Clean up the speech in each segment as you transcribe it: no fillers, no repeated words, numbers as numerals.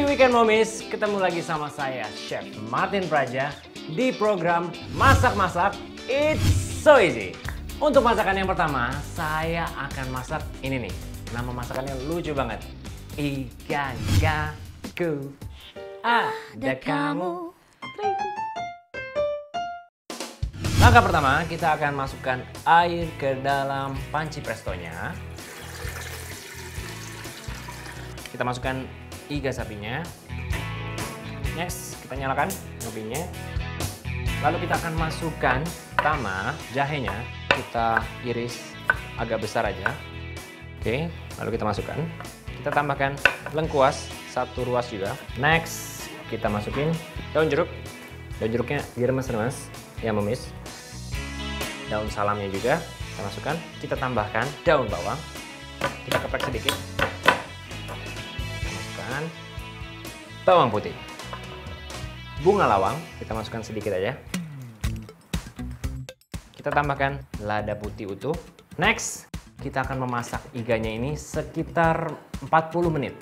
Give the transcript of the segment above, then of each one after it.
Happy weekend Momis, ketemu lagi sama saya Chef Martin Praja di program Masak-Masak It's So Easy. Untuk masakan yang pertama, saya akan masak ini nih. Nama masakannya lucu banget. Iga-gaku, ada kamu. Langkah pertama, kita akan masukkan air ke dalam panci prestonya. Kita masukkan iga sapinya. Next, kita nyalakan apinya. Lalu kita akan masukkan pertama jahenya. Kita iris agak besar aja. Oke, lalu kita masukkan. Kita tambahkan lengkuas, satu ruas juga. Next, kita masukin daun jeruk. Daun jeruknya diremes-remes, ya Momis. Daun salamnya juga kita masukkan. Kita tambahkan daun bawang, kita keprek sedikit, kita masukkan bawang putih, bunga lawang kita masukkan sedikit aja, kita tambahkan lada putih utuh. Next, kita akan memasak iganya ini sekitar 40 menit.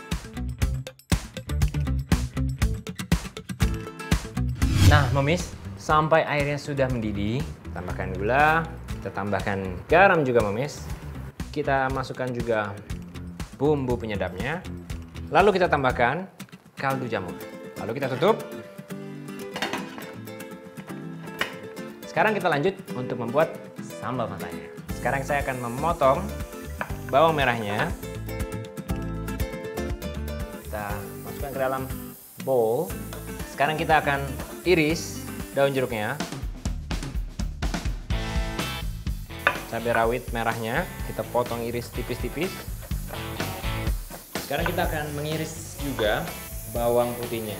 Nah Momis, sampai airnya sudah mendidih, tambahkan gula, kita tambahkan garam juga Momis. Kita masukkan juga bumbu penyedapnya. Lalu kita tambahkan kaldu jamur. Lalu kita tutup. Sekarang kita lanjut untuk membuat sambal matanya. Sekarang saya akan memotong bawang merahnya. Kita masukkan ke dalam bowl. Sekarang kita akan iris daun jeruknya, cabai rawit merahnya kita potong iris tipis-tipis. Sekarang kita akan mengiris juga bawang putihnya.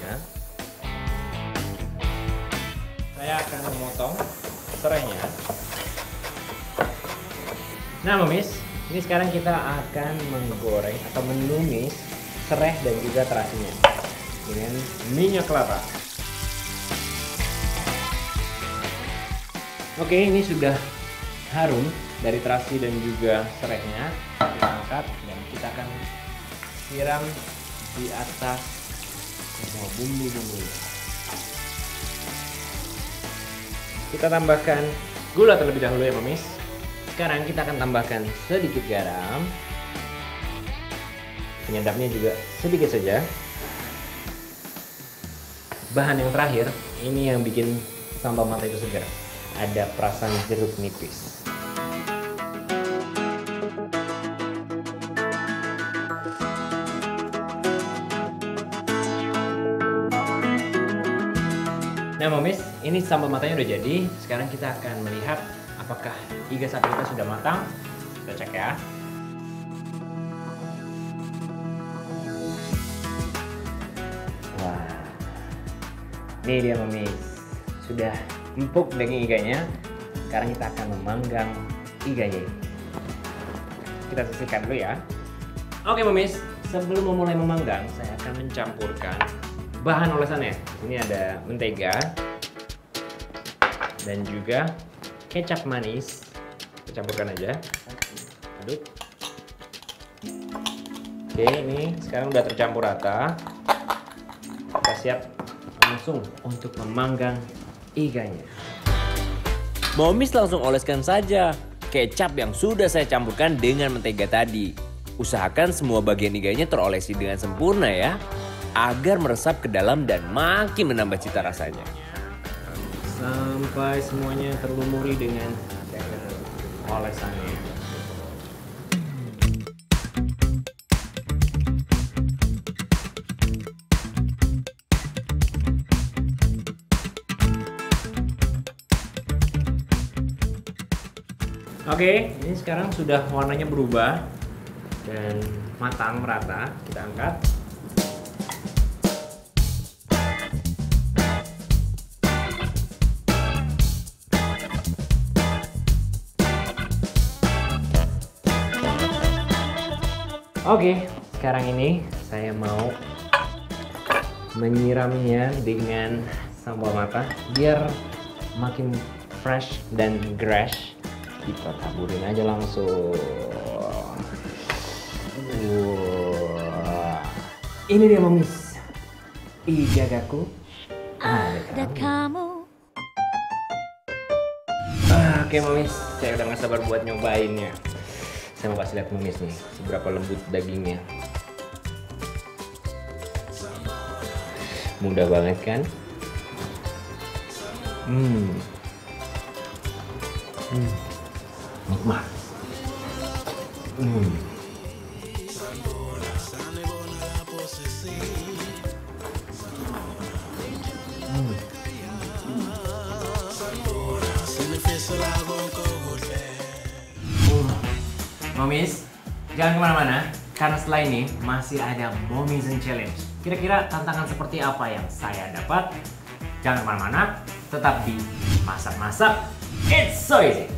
Saya akan memotong serainya. Nah Momis, ini sekarang kita akan menggoreng atau menumis serai dan juga terasinya dengan minyak kelapa. Oke, ini sudah harum dari terasi dan juga serainya. Kita angkat dan kita akan siram di atas semua bumbu-bumbunya. Kita tambahkan gula terlebih dahulu ya Momis. Sekarang kita akan tambahkan sedikit garam. Penyedapnya juga sedikit saja. Bahan yang terakhir, ini yang bikin sambal mata itu segar. Ada perasan jeruk nipis. Nah Momis, ini sambal matanya udah jadi. Sekarang kita akan melihat apakah iga sapi kita sudah matang. Kita cek ya. Wah, ini dia Momis. Sudah empuk daging iganya. Sekarang kita akan memanggang iganya. Kita sisihkan dulu ya. Oke Momis, sebelum memulai memanggang, saya akan mencampurkan bahan olesannya. Ini ada mentega dan juga kecap manis. Kita campurkan aja. Aduk. Oke, ini sekarang udah tercampur rata. Kita siap langsung untuk memanggang iganya. Momis langsung oleskan saja kecap yang sudah saya campurkan dengan mentega tadi. Usahakan semua bagian iganya terolesi dengan sempurna ya, agar meresap ke dalam dan makin menambah cita rasanya. Sampai semuanya terlumuri dengan olesannya. Oke, ini sekarang sudah warnanya berubah dan matang merata. Kita angkat. Oke, sekarang ini saya mau menyiramnya dengan sambal mata biar makin fresh dan gresh. Kita taburin aja langsung. Wow. Ini dia Momis, Tapi jagaku ada kamu. Oke Mamis, saya udah gak sabar buat nyobainnya. Saya mau kasih lihat Mamis nih, seberapa lembut dagingnya. Mudah banget kan? Nikmat. Momis, jangan kemana-mana, karena setelah ini masih ada Momizen Challenge. Kira-kira tantangan seperti apa yang saya dapat? Jangan kemana-mana, tetap di Masak-Masak It's So Easy.